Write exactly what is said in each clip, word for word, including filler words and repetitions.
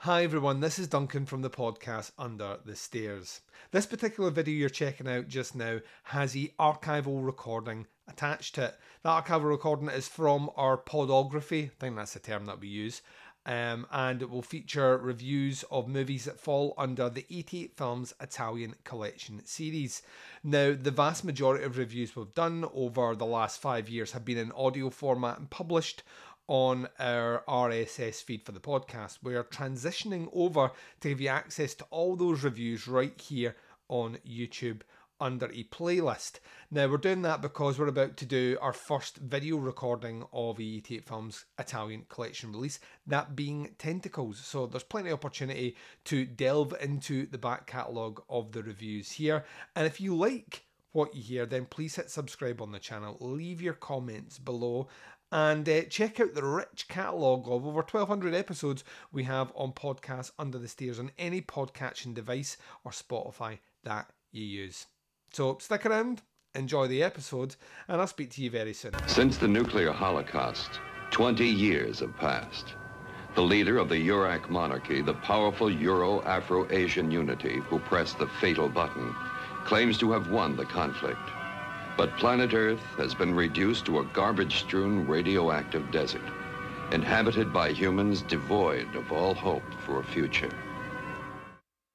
Hi everyone, this is Duncan from the podcast Under the Stairs. This particular video you're checking out just now has the archival recording attached to it. That archival recording is from our podography, I think that's the term that we use, um, and it will feature reviews of movies that fall under the eighty-eight Films Italian Collection series. Now, the vast majority of reviews we've done over the last five years have been in audio format and published on our R S S feed for the podcast. We are transitioning over to give you access to all those reviews right here on YouTube under a playlist. Now, we're doing that because we're about to do our first video recording of the eighty-eight Films Italian Collection release, that being Tentacles. So there's plenty of opportunity to delve into the back catalogue of the reviews here. And if you like what you hear, then please hit subscribe on the channel, leave your comments below, and uh, check out the rich catalogue of over twelve hundred episodes we have on Podcast Under the Stairs on any podcatching device or Spotify that you use. So stick around, enjoy the episode, and I'll speak to you very soon. Since the nuclear holocaust, twenty years have passed. The leader of the Uraks monarchy, the powerful Euro-Afro-Asian unity who pressed the fatal button, claims to have won the conflict. But planet Earth has been reduced to a garbage-strewn radioactive desert, inhabited by humans devoid of all hope for a future.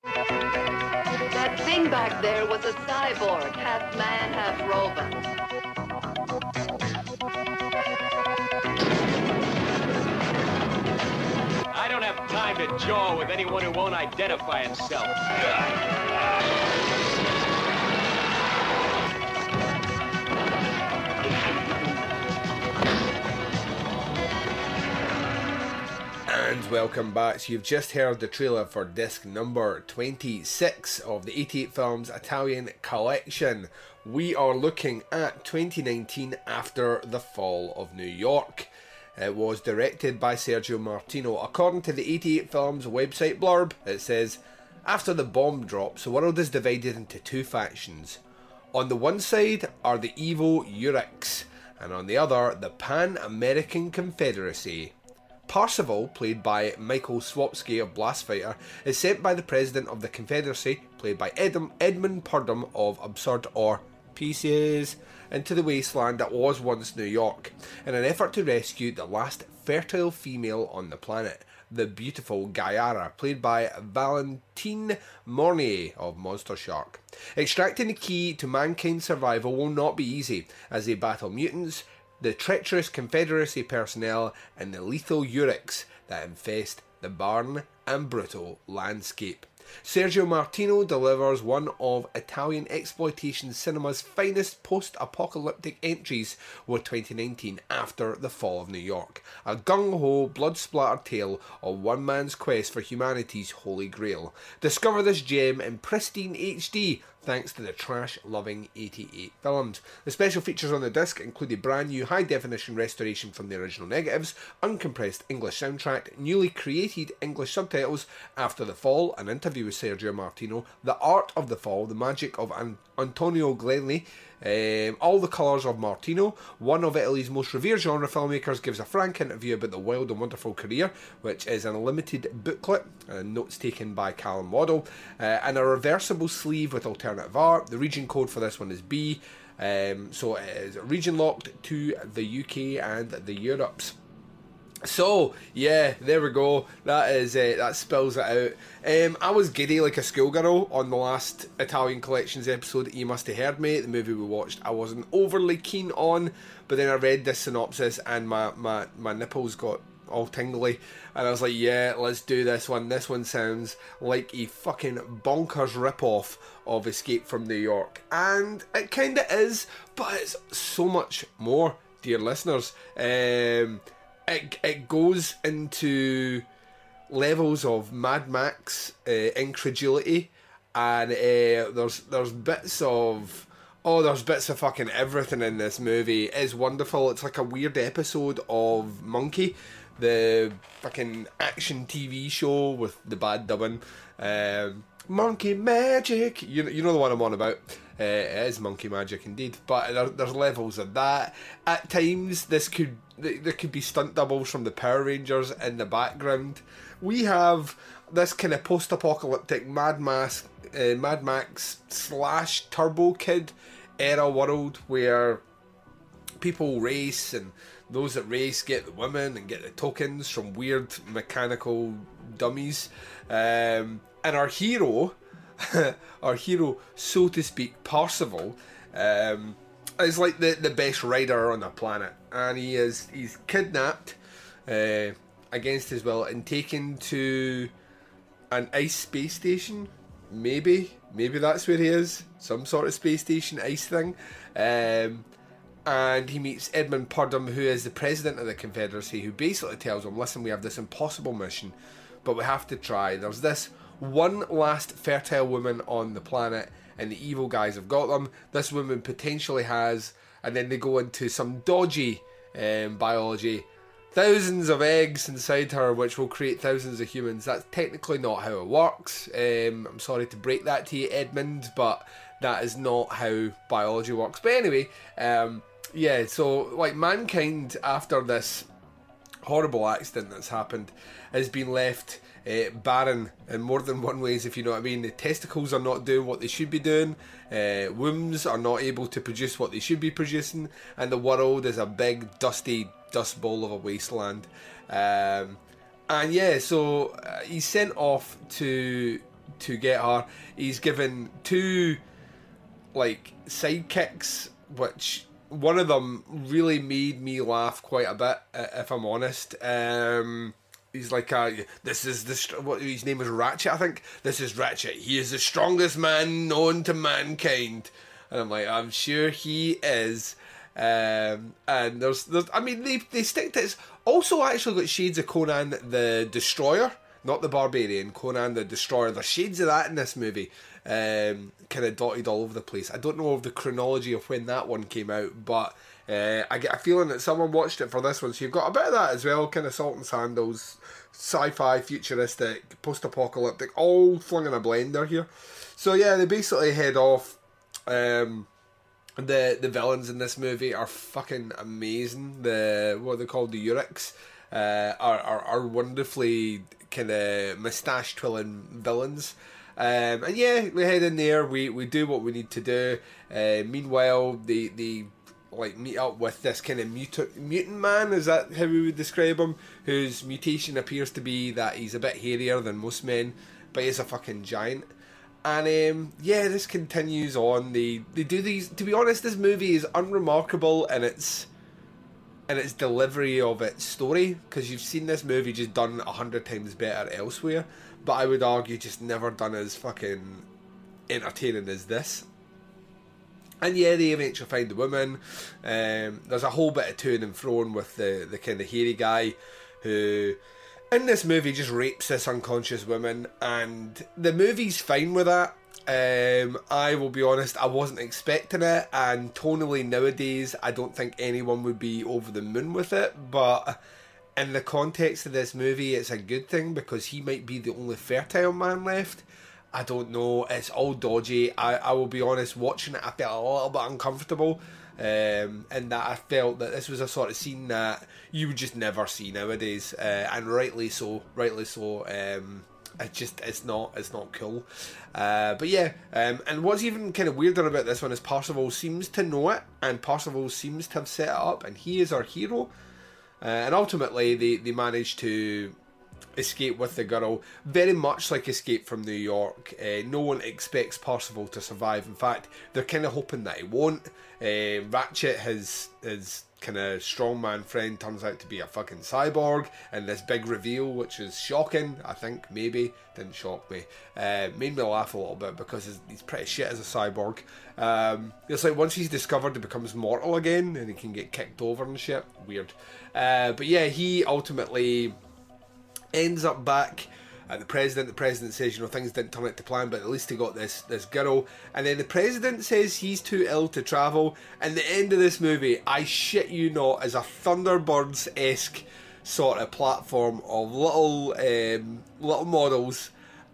That thing back there was a cyborg, half man, half robot. I don't have time to jaw with anyone who won't identify himself. And welcome back. So you've just heard the trailer for disc number twenty-six of the eighty-eight Films Italian Collection. We are looking at twenty nineteen After the Fall of New York. It was directed by Sergio Martino. According to the eighty-eight Films website blurb, it says, "After the bomb drops, the world is divided into two factions. On the one side are the evil Uraks, and on the other, the Pan-American Confederacy. Percival, played by Michael Swapsky of Blastfighter, is sent by the President of the Confederacy, played by Ed Edmund Purdom of Absurd or Pieces, into the wasteland that was once New York, in an effort to rescue the last fertile female on the planet, the beautiful Gaiara, played by Valentine Mornier of Monster Shark. Extracting the key to mankind's survival will not be easy, as they battle mutants, the treacherous Confederacy personnel, and the lethal Urix that infest the barren and brutal landscape. Sergio Martino delivers one of Italian exploitation cinema's finest post-apocalyptic entries with twenty nineteen After the Fall of New York, a gung-ho, blood-splattered tale of one man's quest for humanity's holy grail. Discover this gem in pristine H D thanks to the trash-loving eighty-eight Films. The special features on the disc include a brand new high-definition restoration from the original negatives, uncompressed English soundtrack, newly created English subtitles, After the Fall, an interview with Sergio Martino, The Art of the Fall, the magic of An Antonio Gleili, um, All the Colours of Martino, one of Italy's most revered genre filmmakers, gives a frank interview about the wild and wonderful career, which is in a limited booklet, uh, notes taken by Callum Waddell, uh, and a reversible sleeve with alternative art. The region code for this one is B, um, so it is region locked to the U K and the Europes. So yeah, there we go. That is uh, that spells it out. Um, I was giddy like a schoolgirl on the last Italian Collections episode. You must have heard me. The movie we watched, I wasn't overly keen on, but then I read this synopsis and my my my nipples got all tingly, and I was like, yeah, let's do this one. This one sounds like a fucking bonkers rip-off of Escape from New York, and it kinda is, but it's so much more, dear listeners. Um, it, it goes into levels of Mad Max uh, incredulity, and uh, there's there's bits of Oh, there's bits of fucking everything in this movie. It's wonderful. It's like a weird episode of Monkey, the fucking action T V show with the bad dubbing. Um, Monkey Magic! You, you know the one I'm on about. Uh, it is Monkey Magic indeed. But there, there's levels of that. At times, this could there could be stunt doubles from the Power Rangers in the background, we have this kind of post-apocalyptic Mad Max, uh, Mad Max slash Turbo Kid era world where people race, and those that race get the women and get the tokens from weird mechanical dummies. Um, and our hero, our hero, so to speak, Percival, um, is like the, the best rider on the planet. And he is he's kidnapped uh, against his will and taken to an ice space station. Maybe, maybe that's where he is. Some sort of space station, ice thing. Um, and he meets Edmund Purdom, who is the president of the Confederacy, who basically tells him, listen, we have this impossible mission, but we have to try. There's this one last fertile woman on the planet, and the evil guys have got them. This woman potentially has, and then they go into some dodgy um, biology. Thousands of eggs inside her, which will create thousands of humans. That's technically not how it works. Um, I'm sorry to break that to you, Edmund, but that is not how biology works. But anyway, um, yeah, so like mankind, after this horrible accident that's happened, has been left uh, barren in more than one ways, if you know what I mean. The testicles are not doing what they should be doing, uh, wombs are not able to produce what they should be producing, and the world is a big dusty dust bowl of a wasteland. Um, and yeah, so uh, he's sent off to to get her. He's given two like sidekicks, which one of them really made me laugh quite a bit, if I'm honest. Um, he's like, a, this is the, what, his name is Ratchet, I think. This is Ratchet. He is the strongest man known to mankind. And I'm like, I'm sure he is. Um, and there's, there's, I mean, they, they stick to it. It's also actually got shades of Conan the Destroyer, not the Barbarian, Conan the Destroyer. There's shades of that in this movie. Um, kind of dotted all over the place. I don't know of the chronology of when that one came out, but uh, I get a feeling that someone watched it for this one, so you've got a bit of that as well, kind of salt and sandals, sci-fi, futuristic, post-apocalyptic, all flung in a blender here. So yeah, they basically head off. um, the the villains in this movie are fucking amazing. The, what are they called, the Uraks, uh, are, are, are wonderfully kind of moustache twirling villains. Um, and yeah, we head in there, we, we do what we need to do. Uh, meanwhile, they, they like meet up with this kind of mutant, mutant man, is that how we would describe him? Whose mutation appears to be that he's a bit hairier than most men, but he's a fucking giant. And um, yeah, this continues on. They, they do these, to be honest, this movie is unremarkable in its, in its delivery of its story, because you've seen this movie just done a hundred times better elsewhere. But I would argue just never done as fucking entertaining as this. And yeah, they eventually find the woman. Um, there's a whole bit of to and fro with the, the kind of hairy guy who, in this movie, just rapes this unconscious woman. And the movie's fine with that. Um, I will be honest, I wasn't expecting it. And tonally nowadays, I don't think anyone would be over the moon with it. But in the context of this movie, it's a good thing, because he might be the only fertile man left. I don't know. It's all dodgy. I, I will be honest, watching it, I felt a little bit uncomfortable. Um, and that I felt that this was a sort of scene that you would just never see nowadays. Uh, and rightly so. Rightly so. Um, it's just, it's not, it's not cool. Uh, but yeah. Um, and what's even kind of weirder about this one is Percival seems to know it. And Percival seems to have set it up. And he is our hero. Uh, and ultimately, they, they manage to escape with the girl, very much like Escape from New York. Uh, no one expects Percival to survive. In fact, they're kind of hoping that he won't. Uh, Ratchet, his, his kind of strongman friend, turns out to be a fucking cyborg, and this big reveal, which is shocking, I think, maybe, didn't shock me. Uh, made me laugh a little bit, because he's pretty shit as a cyborg. Um, it's like once he's discovered, he becomes mortal again, and he can get kicked over and shit. Weird. Uh, but yeah, he ultimately ends up back at the president. The president says, you know, things didn't turn out to plan, but at least he got this this girl. And then the president says he's too ill to travel. And the end of this movie, I shit you not, is a Thunderbirds-esque sort of platform of little um, little models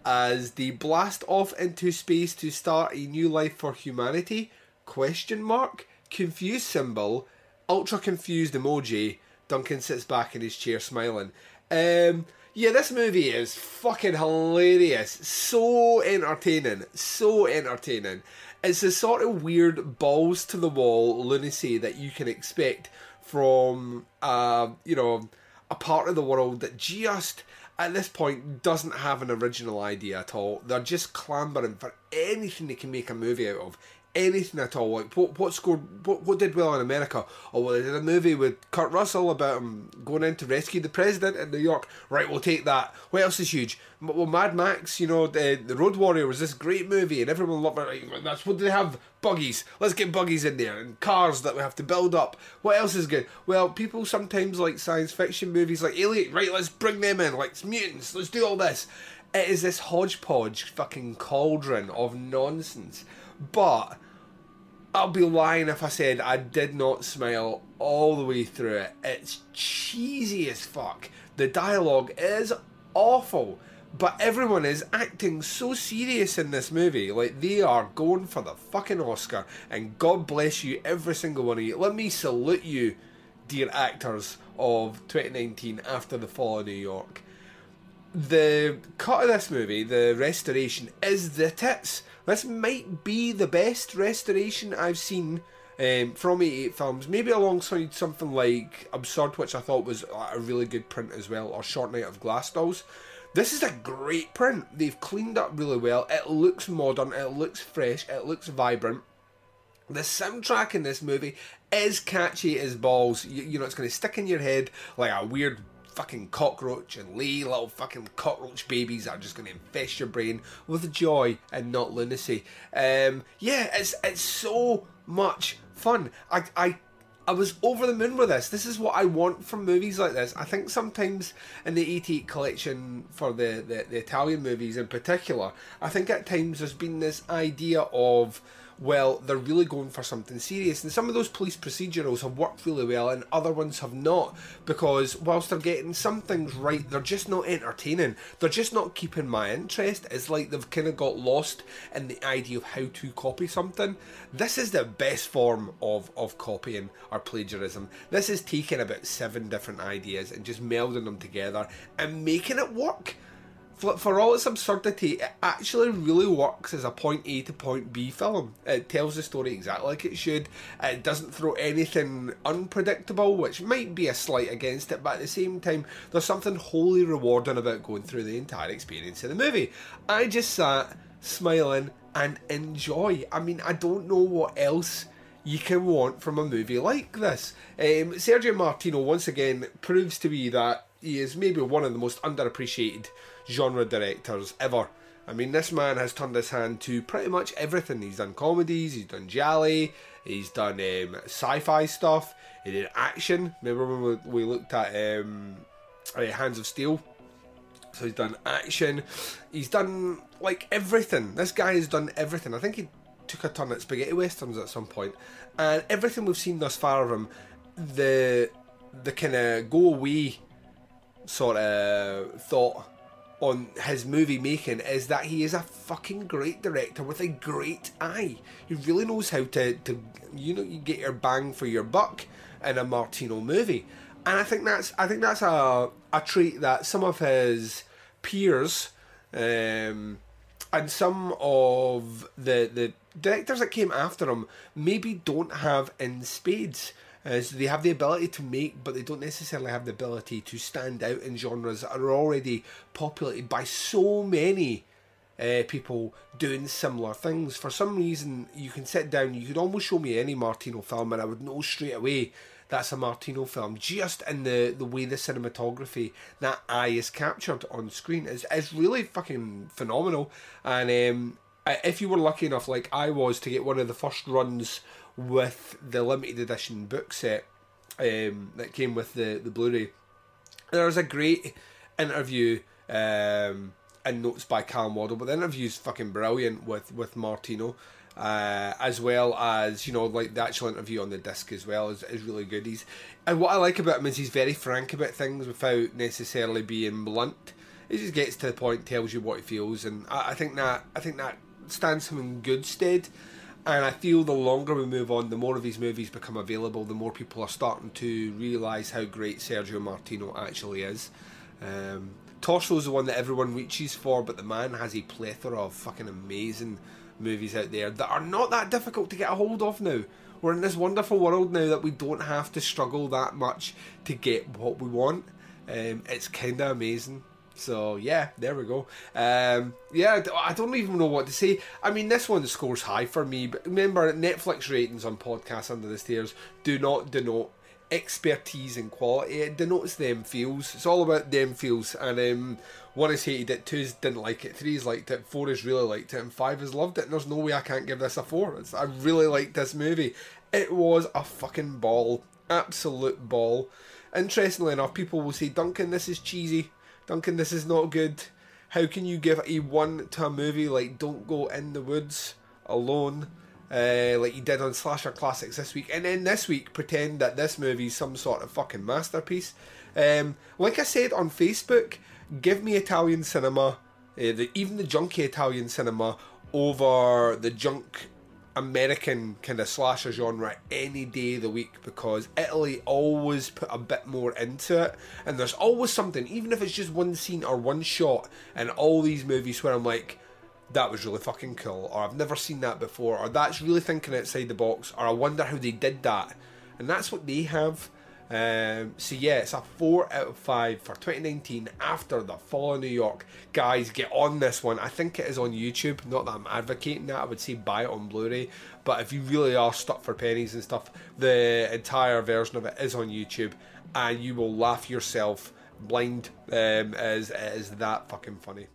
as they blast off into space to start a new life for humanity. Question mark, confused symbol, ultra confused emoji. Duncan sits back in his chair smiling. Um, Yeah, this movie is fucking hilarious. So entertaining. So entertaining. It's the sort of weird balls-to-the-wall lunacy that you can expect from, uh, you know, a part of the world that just, at this point, doesn't have an original idea at all. They're just clambering for anything they can make a movie out of. Anything at all. Like, what, what scored, what, what did well in America? Oh, well, they did a movie with Kurt Russell about him going in to rescue the president in New York. Right, we'll take that. What else is huge? Well, Mad Max, you know, the, the Road Warrior was this great movie, and everyone loved it. That's what they have. Buggies. Let's get buggies in there, and cars that we have to build up. What else is good? Well, people sometimes like science fiction movies like Alien. Right, let's bring them in. Like, it's mutants. Let's do all this. It is this hodgepodge fucking cauldron of nonsense. But I'll be lying if I said I did not smile all the way through it. It's cheesy as fuck. The dialogue is awful, but everyone is acting so serious in this movie. Like, they are going for the fucking Oscar, and God bless you, every single one of you. Let me salute you, dear actors of twenty nineteen After the Fall of New York. The cut of this movie, the restoration, is the tits. This might be the best restoration I've seen um, from eighty-eight Films. Maybe alongside something like Absurd, which I thought was a really good print as well, or Short Night of Glass Dolls. This is a great print. They've cleaned up really well. It looks modern. It looks fresh. It looks vibrant. The soundtrack in this movie is catchy as balls. You, you know, it's going to stick in your head like a weird fucking cockroach, and Lee, little fucking cockroach babies are just going to infest your brain with joy and not lunacy. Um, yeah, it's it's so much fun. I, I I was over the moon with this. This is what I want from movies like this. I think sometimes in the eighty-eight collection, for the, the, the Italian movies in particular, I think at times there's been this idea of, well, they're really going for something serious. And some of those police procedurals have worked really well, and other ones have not, because whilst they're getting some things right, they're just not entertaining. They're just not keeping my interest. It's like they've kind of got lost in the idea of how to copy something. This is the best form of, of copying or plagiarism. This is taking about seven different ideas and just melding them together and making it work. For all its absurdity, it actually really works as a point A to point B film. It tells the story exactly like it should. It doesn't throw anything unpredictable, which might be a slight against it, but at the same time, there's something wholly rewarding about going through the entire experience of the movie. I just sat, smiling, and enjoy. I mean, I don't know what else you can want from a movie like this. Um, Sergio Martino, once again, proves to me that he is maybe one of the most underappreciated genre directors ever. I mean, this man has turned his hand to pretty much everything. He's done comedies, he's done gialli, he's done um, sci-fi stuff, he did action. Remember when we looked at um, Hands of Steel? So he's done action, he's done like everything. This guy has done everything. I think he took a turn at spaghetti westerns at some point. And everything we've seen thus far of him, the, the kind of go away sort of thought on his movie making is that he is a fucking great director with a great eye. He really knows how to, to you know, you get your bang for your buck in a Martino movie. And I think that's I think that's a a trait that some of his peers um, and some of the the directors that came after him maybe don't have in spades. Uh, so they have the ability to make, but they don't necessarily have the ability to stand out in genres that are already populated by so many uh, people doing similar things. For some reason, you can sit down, you could almost show me any Martino film, and I would know straight away that's a Martino film, just in the, the way the cinematography, that eye is captured on screen. It's, it's really fucking phenomenal. And um, if you were lucky enough, like I was, to get one of the first runs with the limited edition book set um, that came with the, the Blu-ray, there was a great interview um, and notes by Callum Waddell, but the interview's fucking brilliant with, with Martino, uh, as well as, you know, like the actual interview on the disc as well is, is really good. He's, and what I like about him is he's very frank about things without necessarily being blunt. He just gets to the point, tells you what he feels, and I, I think that I think that stands him in good stead. And I feel the longer we move on, the more of these movies become available, the more people are starting to realise how great Sergio Martino actually is. Um, Torso's the one that everyone reaches for, but the man has a plethora of fucking amazing movies out there that are not that difficult to get a hold of now. We're in this wonderful world now that we don't have to struggle that much to get what we want. Um, it's kind of amazing. So, yeah, there we go. Um, yeah, I don't even know what to say. I mean, this one scores high for me, but remember, Netflix ratings on Podcasts Under the Stairs do not denote expertise and quality. It denotes them feels. It's all about them feels. And um, one has hated it, two's didn't like it, three's liked it, four has really liked it, and five has loved it. And there's no way I can't give this a four. It's, I really liked this movie. It was a fucking ball. Absolute ball. Interestingly enough, people will say, Duncan, this is cheesy. Duncan, this is not good. How can you give a one to a movie like Don't Go in the Woods Alone, Uh, like you did on Slasher Classics this week, and then this week pretend that this movie's some sort of fucking masterpiece? Um, like I said on Facebook, give me Italian cinema, uh, the, even the junky Italian cinema, over the junk American kind of slasher genre any day of the week, because Italy always put a bit more into it, and there's always something, even if it's just one scene or one shot, in all these movies where I'm like, that was really fucking cool, or I've never seen that before, or that's really thinking outside the box, or I wonder how they did that. And that's what they have. Um, so yeah, it's a four out of five for twenty nineteen, After the Fall of New York. Guys, get on this one. I think it is on YouTube, not that I'm advocating that, I would say buy it on Blu-ray, but if you really are stuck for pennies and stuff, the entire version of it is on YouTube, and you will laugh yourself blind, um, as it is that fucking funny.